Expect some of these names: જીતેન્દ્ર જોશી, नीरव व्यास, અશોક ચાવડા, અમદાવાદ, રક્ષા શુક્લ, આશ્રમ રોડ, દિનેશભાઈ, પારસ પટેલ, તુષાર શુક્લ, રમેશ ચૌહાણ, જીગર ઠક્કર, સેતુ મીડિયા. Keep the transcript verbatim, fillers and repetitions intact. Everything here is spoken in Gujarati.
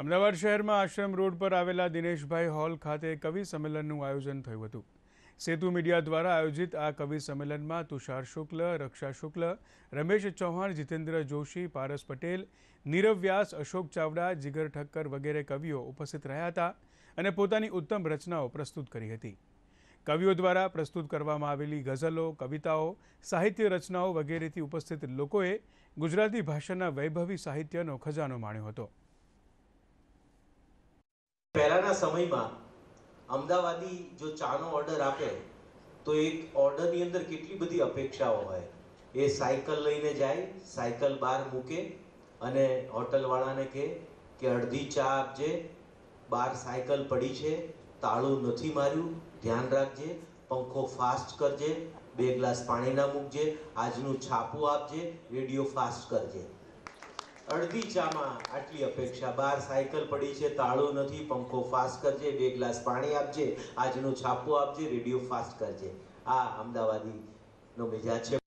અમદાવાદ શહેરમાં આશ્રમ રોડ પર આવેલા દિનેશભાઈ હોલ ખાતે કવિ સંમેલનનું આયોજન થયું હતું. સેતુ મીડિયા દ્વારા આયોજિત આ કવિ સંમેલનમાં તુષાર શુક્લ, રક્ષા શુક્લ, રમેશ ચૌહાણ, જીતેન્દ્ર જોશી, પારસ પટેલ, नीरव व्यास, અશોક ચાવડા, જીગર ઠક્કર વગેરે કવિઓ ઉપસ્થિત રહ્યા હતા અને પોતાની ઉત્તમ રચનાઓ પ્રસ્તુત કરી હતી. કવિઓ દ્વારા પ્રસ્તુત કરવામાં આવેલી ગઝલો, કવિતાઓ, સાહિત્ય રચનાઓ વગેરેથી ઉપસ્થિત લોકોએ ગુજરાતી ભાષાના વૈભવી સાહિત્યનો ખજાનો માણ્યો હતો. पहला समय में अमदावादी जो चानो ऑर्डर आपे तो एक ऑर्डर नी अंदर केटली बधी अपेक्षाओ होय. ए साइकल लईने जाए, साइकल बार मूके अने होटल वाला ने कहे कि अर्धी चा आपजे, बार साइकल पड़ी छे, ताळू नथी मार्यु, ध्यान राखजे, पंखो फास्ट करजे, बे ग्लास पाणी ना मूकजे, आजनु छापू आपजे, रेडियो फास्ट करजे. अर्धी चा में आटली अपेक्षा. बार साइकल पड़ी है, ताळू नथी, पंखो फास्ट करजे, बे ग्लास पाणी आपजे, आजनो छापो आपजे, रेडियो फास्ट करजे. आ अमदावादी नो मिजाज छे.